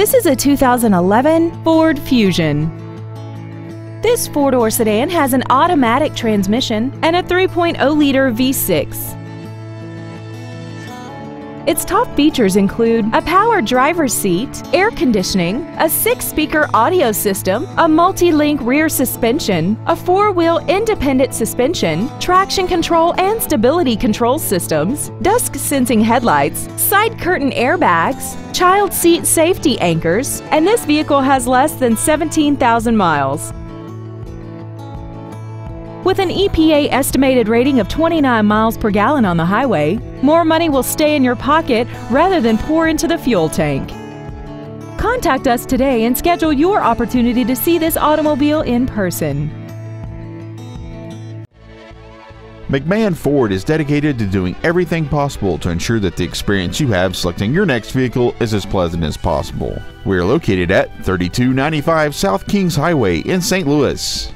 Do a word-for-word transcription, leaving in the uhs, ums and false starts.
This is a two thousand eleven Ford Fusion. This four-door sedan has an automatic transmission and a three point oh liter V six. Its top features include a power driver's seat, air conditioning, a six-speaker audio system, a multi-link rear suspension, a four-wheel independent suspension, traction control and stability control systems, dusk-sensing headlights, side curtain airbags, child seat safety anchors, and this vehicle has less than seventeen thousand miles. With an E P A estimated rating of twenty-nine miles per gallon on the highway, more money will stay in your pocket rather than pour into the fuel tank. Contact us today and schedule your opportunity to see this automobile in person. McMahon Ford is dedicated to doing everything possible to ensure that the experience you have selecting your next vehicle is as pleasant as possible. We are located at thirty-two ninety-five South Kings Highway in Saint Louis.